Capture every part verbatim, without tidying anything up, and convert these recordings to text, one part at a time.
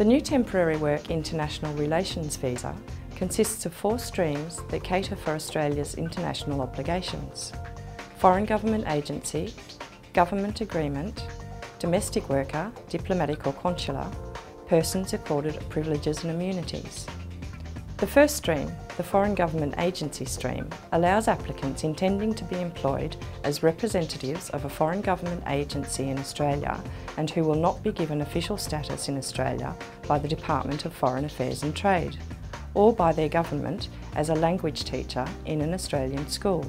The new Temporary Work International Relations Visa consists of four streams that cater for Australia's international obligations: foreign government agency, government agreement, domestic worker, diplomatic or consular, persons accorded privileges and immunities. The first stream, the foreign government agency stream, allows applicants intending to be employed as representatives of a foreign government agency in Australia and who will not be given official status in Australia by the Department of Foreign Affairs and Trade or by their government as a language teacher in an Australian school.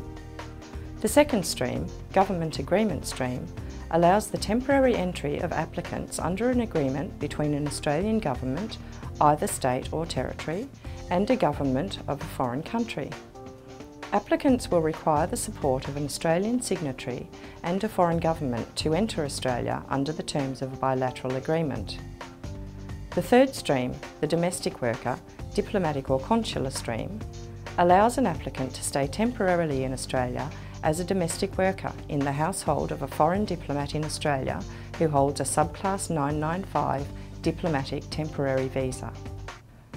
The second stream, government agreement stream, allows the temporary entry of applicants under an agreement between an Australian government, either state or territory, and a government of a foreign country. Applicants will require the support of an Australian signatory and a foreign government to enter Australia under the terms of a bilateral agreement. The third stream, the domestic worker, diplomatic or consular stream, allows an applicant to stay temporarily in Australia as a domestic worker in the household of a foreign diplomat in Australia who holds a Subclass nine ninety-five diplomatic temporary visa.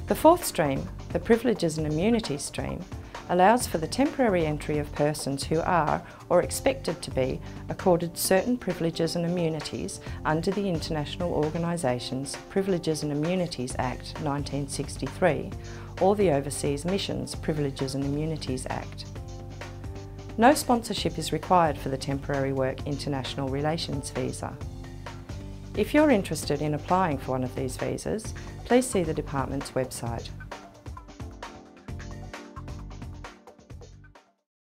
The fourth stream, the privileges and immunities stream, allows for the temporary entry of persons who are or expected to be accorded certain privileges and immunities under the International Organisations Privileges and Immunities Act nineteen sixty-three or the Overseas Missions Privileges and Immunities Act. No sponsorship is required for the Temporary Work International Relations Visa. If you're interested in applying for one of these visas, please see the department's website.